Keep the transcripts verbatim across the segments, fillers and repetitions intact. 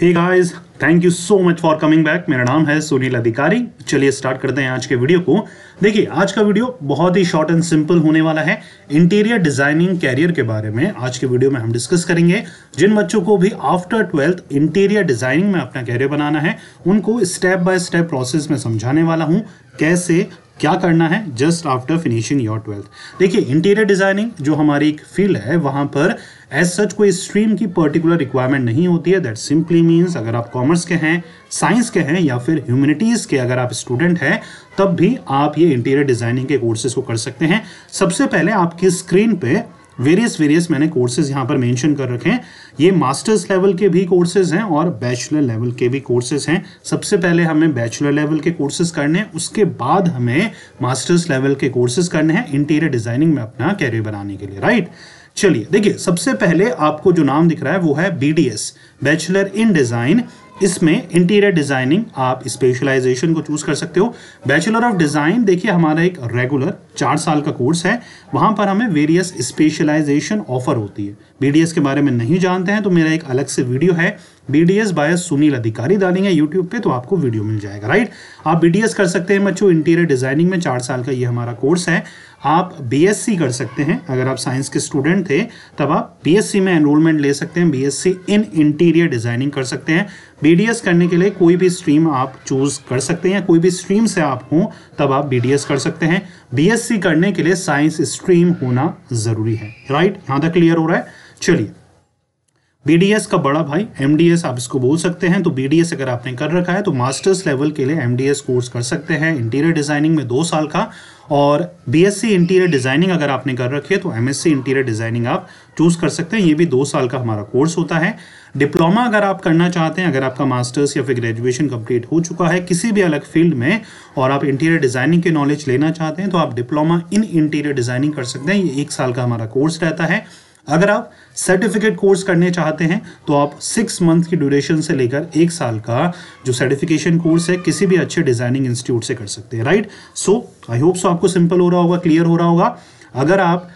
Hey guys, thank you so much for coming back. मेरा नाम है सुनील अधिकारी. चलिए स्टार्ट करते हैं आज के वीडियो को. देखिए आज का वीडियो बहुत ही शॉर्ट एंड सिंपल होने वाला है. इंटीरियर डिजाइनिंग कैरियर के बारे में आज के वीडियो में हम डिस्कस करेंगे. जिन बच्चों को भी आफ्टर ट्वेल्थ इंटीरियर डिजाइनिंग में अपना कैरियर बनाना है उनको स्टेप बाय स्टेप प्रोसेस में समझाने वाला हूँ कैसे क्या करना है just after finishing your twelfth. देखिए इंटीरियर डिजाइनिंग जो हमारी एक फील्ड है वहाँ पर एज सच कोई स्ट्रीम की पर्टिकुलर रिक्वायरमेंट नहीं होती है. दैट सिंपली मीन्स अगर आप कॉमर्स के हैं, साइंस के हैं या फिर ह्यूमैनिटीज़ के अगर आप स्टूडेंट हैं तब भी आप ये इंटीरियर डिजाइनिंग के कोर्सेज को कर सकते हैं. सबसे पहले आपकी स्क्रीन पे वेरियस वेरियस मैंने कोर्सेज यहाँ पर मेंशन कर रखे हैं. ये मास्टर्स लेवल के भी कोर्सेज हैं और बैचलर लेवल के भी कोर्सेज हैं. सबसे पहले हमें बैचलर लेवल के कोर्सेज करने हैं, उसके बाद हमें मास्टर्स लेवल के कोर्सेज करने हैं इंटीरियर डिजाइनिंग में अपना कैरियर बनाने के लिए. राइट, चलिए देखिए सबसे पहले आपको जो नाम दिख रहा है वो है B D S, bachelor in design. इसमें इंटीरियर डिज़ाइनिंग आप स्पेशलाइजेशन को चूज़ कर सकते हो. बैचलर ऑफ डिज़ाइन देखिए हमारा एक रेगुलर चार साल का कोर्स है, वहाँ पर हमें वेरियस स्पेशलाइजेशन ऑफर होती है. बीडीएस के बारे में नहीं जानते हैं तो मेरा एक अलग से वीडियो है, बीडीएस बाय सुनील अधिकारी डालेंगे यूट्यूब पे तो आपको वीडियो मिल जाएगा. राइट, आप बीडीएस कर सकते हैं बच्चों इंटीरियर डिज़ाइनिंग में, चार साल का ये हमारा कोर्स है. आप बीएससी कर सकते हैं, अगर आप साइंस के स्टूडेंट थे तब आप बीएससी में एनरोलमेंट ले सकते हैं, बीएससी इन इंटीरियर डिज़ाइनिंग कर सकते हैं. बीडीएस करने के लिए कोई भी स्ट्रीम आप चूज़ कर सकते हैं, कोई भी स्ट्रीम से आप हों तब आप बीडीएस कर सकते हैं. बीएससी करने के लिए साइंस स्ट्रीम होना ज़रूरी है. राइट, यहाँ तक क्लियर हो रहा है. चलिए बीडीएस का बड़ा भाई एमडीएस आप इसको बोल सकते हैं. तो बीडीएस अगर आपने कर रखा है तो मास्टर्स लेवल के लिए एमडीएस कोर्स कर सकते हैं इंटीरियर डिजाइनिंग में दो साल का. और बीएससी इंटीरियर डिजाइनिंग अगर आपने कर रखी है तो एमएससी इंटीरियर डिजाइनिंग आप चूज़ कर सकते हैं, ये भी दो साल का हमारा कोर्स होता है. डिप्लोमा अगर आप करना चाहते हैं, अगर आपका मास्टर्स या फिर ग्रेजुएशन कंप्लीट हो चुका है किसी भी अलग फील्ड में और आप इंटीरियर डिज़ाइनिंग के नॉलेज लेना चाहते हैं तो आप डिप्लोमा इन इंटीरियर डिज़ाइनिंग कर सकते हैं, ये एक साल का हमारा कोर्स रहता है. अगर आप सर्टिफिकेट कोर्स करने चाहते हैं तो आप सिक्स मंथ की ड्यूरेशन से लेकर एक साल का जो सर्टिफिकेशन कोर्स है किसी भी अच्छे डिज़ाइनिंग इंस्टीट्यूट से कर सकते हैं. राइट, सो आई होप सो आपको सिंपल हो रहा होगा, क्लियर हो रहा होगा. अगर आप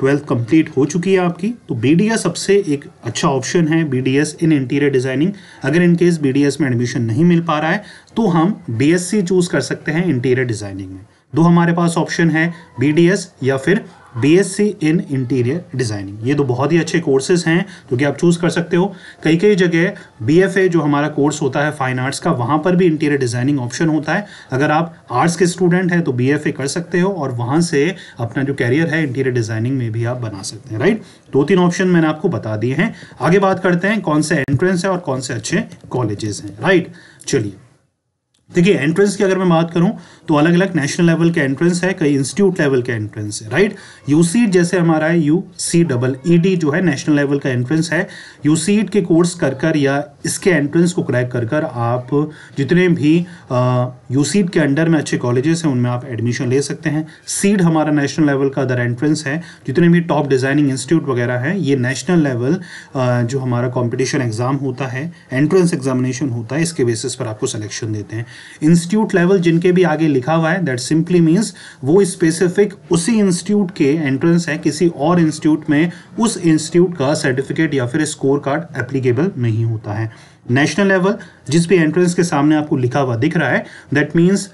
ट्वेल्थ uh, कंप्लीट हो चुकी है आपकी तो बीडीएस सबसे एक अच्छा ऑप्शन है, बीडीएस इन इंटीरियर डिज़ाइनिंग. अगर इन केस बीडीएस में एडमिशन नहीं मिल पा रहा है तो हम बीएससी चूज़ कर सकते हैं इंटीरियर डिज़ाइनिंग में. दो हमारे पास ऑप्शन है, बीडीएस या फिर बीएससी इन इंटीरियर डिज़ाइनिंग. ये तो बहुत ही अच्छे कोर्सेज हैं जो कि आप चूज़ कर सकते हो. कई कई जगह बीएफए जो हमारा कोर्स होता है फाइन आर्ट्स का, वहाँ पर भी इंटीरियर डिज़ाइनिंग ऑप्शन होता है. अगर आप आर्ट्स के स्टूडेंट हैं तो बीएफए कर सकते हो और वहाँ से अपना जो कैरियर है इंटीरियर डिज़ाइनिंग में भी आप बना सकते हैं. राइट, दो तीन ऑप्शन मैंने आपको बता दिए हैं. आगे बात करते हैं कौन से एंट्रेंस है और कौन से अच्छे कॉलेजेस हैं. राइट, चलिए देखिए एंट्रेंस की अगर मैं बात करूं तो अलग अलग नेशनल लेवल के एंट्रेंस है, कई इंस्टीट्यूट लेवल के एंट्रेंस है. राइट, यूसीड जैसे हमारा है, U C double E D जो है नेशनल लेवल का एंट्रेंस है. यूसीड के कोर्स कर कर या इसके एंट्रेंस को क्रैक कर कर आप जितने भी यूसीड के अंडर में अच्छे कॉलेजेस हैं उनमें आप एडमिशन ले सकते हैं. सीड हमारा नेशनल लेवल का अदर एंट्रेंस है. जितने भी टॉप डिज़ाइनिंग इंस्टीट्यूट वगैरह हैं ये नेशनल लेवल जो हमारा कॉम्पिटिशन एग्ज़ाम होता है, एंट्रेंस एग्जामिनेशन होता है, इसके बेसिस पर आपको सलेक्शन देते हैं. इंस्टीट्यूट लेवल जिनके भी आगे लिखा हुआ है दैट सिंपली मीन्स वो स्पेसिफिक उसी इंस्टीट्यूट के एंट्रेंस है, किसी और इंस्टीट्यूट में उस इंस्टीट्यूट का सर्टिफिकेट या फिर स्कोर कार्ड एप्लीकेबल नहीं होता है. नेशनल लेवल जिस भी एंट्रेंस के सामने आपको लिखा हुआ दिख रहा है दैट मीन्स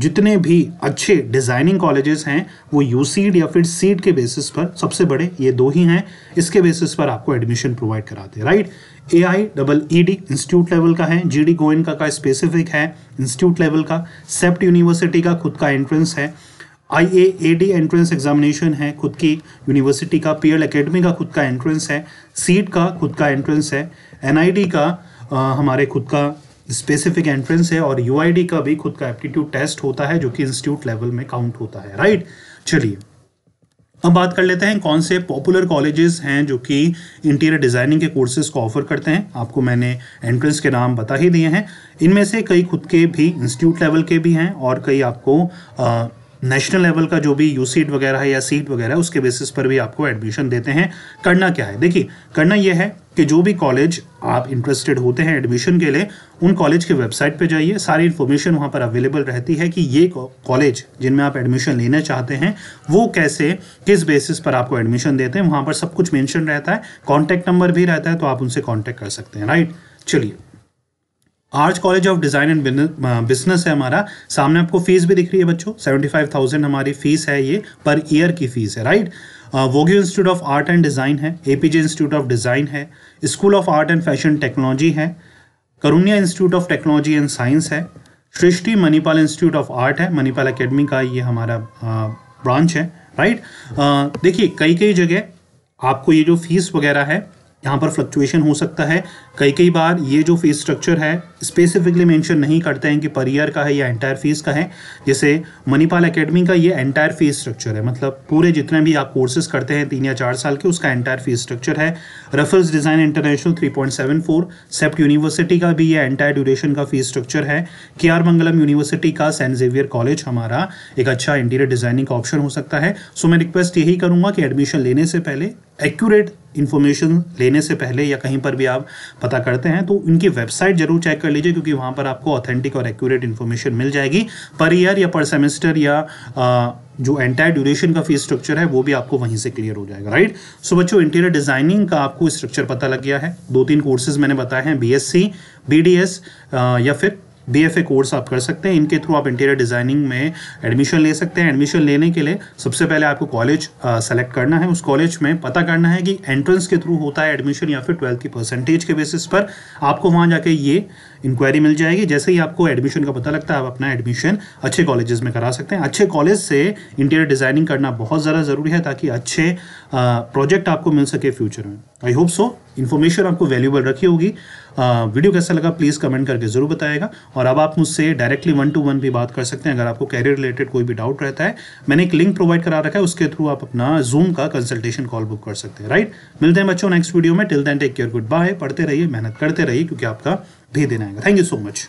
जितने भी अच्छे डिज़ाइनिंग कॉलेजेस हैं वो यूसीड या फिर सीड के बेसिस पर, सबसे बड़े ये दो ही हैं, इसके बेसिस पर आपको एडमिशन प्रोवाइड कराते हैं. Right, A I double E D institute level का है, जी डी गोयनका का स्पेसिफिक है इंस्टीट्यूट लेवल का. सेप्ट यूनिवर्सिटी का खुद का एंट्रेंस है, I A A D entrance examination है, खुद की यूनिवर्सिटी का. पीएल एकेडमी का खुद का एंट्रेंस है, सीड का खुद का एंट्रेंस है, एन आई डी का आ, हमारे खुद का स्पेसिफिक एंट्रेंस है और यूआईडी का भी खुद का एप्टीट्यूड टेस्ट होता है जो कि इंस्टीट्यूट लेवल में काउंट होता है. राइट, चलिए अब बात कर लेते हैं कौन से पॉपुलर कॉलेजेस हैं जो कि इंटीरियर डिज़ाइनिंग के कोर्सेज को ऑफर करते हैं. आपको मैंने एंट्रेंस के नाम बता ही दिए हैं, इनमें से कई खुद के भी इंस्टीट्यूट लेवल के भी हैं और कई आपको आ, नेशनल लेवल का जो भी यूसीड वगैरह है या सीट वगैरह है उसके बेसिस पर भी आपको एडमिशन देते हैं. करना क्या है, देखिए करना यह है कि जो भी कॉलेज आप इंटरेस्टेड होते हैं एडमिशन के लिए उन कॉलेज के वेबसाइट पे जाइए, सारी इन्फॉर्मेशन वहाँ पर अवेलेबल रहती है कि ये कॉलेज जिनमें आप एडमिशन लेना चाहते हैं वो कैसे किस बेसिस पर आपको एडमिशन देते हैं, वहाँ पर सब कुछ मेंशन रहता है, कॉन्टैक्ट नंबर भी रहता है तो आप उनसे कॉन्टैक्ट कर सकते हैं. राइट, चलिए, Arch college of design and business है हमारा, सामने आपको फीस भी दिख रही है बच्चों, सेवेंटी फाइव थाउजेंड हमारी फीस है, ये पर ईयर की फीस है, right. Vogue institute of art and design है, एपीजे इंस्टीट्यूट ऑफ डिज़ाइन है, school of art and fashion technology है, Karunya institute of technology and science है, Srishti Manipal institute of art है, मणिपाल एकेडमी का ये हमारा ब्रांच है, राइट। देखिए कई कई जगह आपको ये जो फीस वगैरह है यहाँ पर फ्लक्चुएशन हो सकता है, कई कई बार ये जो फीस स्ट्रक्चर है स्पेसिफिकली मेंशन नहीं करते हैं कि पर ईयर का है या एंटायर फीस का है। जैसे मणिपाल एकेडमी का ये एंटायर फीस स्ट्रक्चर है, मतलब पूरे जितने भी आप कोर्सेज करते हैं तीन या चार साल के, उसका एंटायर फीस स्ट्रक्चर है। Raffles design international three point seven four, CEPT university का भी ये एंटायर ड्यूरेशन का फीस स्ट्रक्चर है। के आर मंगलम यूनिवर्सिटी का सेंट जेवियर कॉलेज हमारा एक अच्छा इंटीरियर डिज़ाइनिंग का ऑप्शन हो सकता है। सो मैं रिक्वेस्ट यही करूँगा कि एडमिशन लेने से पहले, एक्यूरेट इन्फॉर्मेशन लेने से पहले या कहीं पर भी आप पता करते हैं तो उनकी वेबसाइट जरूर चेक कर लीजिए, क्योंकि वहाँ पर आपको ऑथेंटिक और एक्यूरेट इन्फॉर्मेशन मिल जाएगी। पर ईयर या पर सेमेस्टर या आ, जो एंटायर ड्यूरेशन का फीस स्ट्रक्चर है वो भी आपको वहीं से क्लियर हो जाएगा, राइट। सो बच्चों, इंटीरियर डिज़ाइनिंग का आपको स्ट्रक्चर पता लग गया है। दो तीन कोर्सेज मैंने बताए हैं, B S C, B D S या फिर बी एफ ए कोर्स आप कर सकते हैं, इनके थ्रू आप इंटीरियर डिज़ाइनिंग में एडमिशन ले सकते हैं। एडमिशन लेने के लिए सबसे पहले आपको कॉलेज सेलेक्ट करना है, उस कॉलेज में पता करना है कि एंट्रेंस के थ्रू होता है एडमिशन या फिर ट्वेल्थ की परसेंटेज के बेसिस पर। आपको वहां जाके ये इंक्वायरी मिल जाएगी। जैसे ही आपको एडमिशन का पता लगता है आप अपना एडमिशन अच्छे कॉलेजेस में करा सकते हैं। अच्छे कॉलेज से इंटीरियर डिज़ाइनिंग करना बहुत ज़्यादा ज़रूरी है ताकि अच्छे प्रोजेक्ट आपको मिल सके फ्यूचर में। आई होप सो इन्फॉर्मेशन आपको वैल्यूबल रखी होगी। आ, वीडियो कैसा लगा प्लीज़ कमेंट करके ज़रूर बताएगा। और अब आप मुझसे डायरेक्टली वन टू वन भी बात कर सकते हैं अगर आपको कैरियर रिलेटेड कोई भी डाउट रहता है। मैंने एक लिंक प्रोवाइड करा रखा है, उसके थ्रू आप अपना जूम का कंसल्टेशन कॉल बुक कर सकते हैं, राइट। मिलते हैं बच्चों नेक्स्ट वीडियो में, till then take care, good bye. पढ़ते रहिए, मेहनत करते रहिए, क्योंकि आपका भी दिन आएगा। Thank you so much.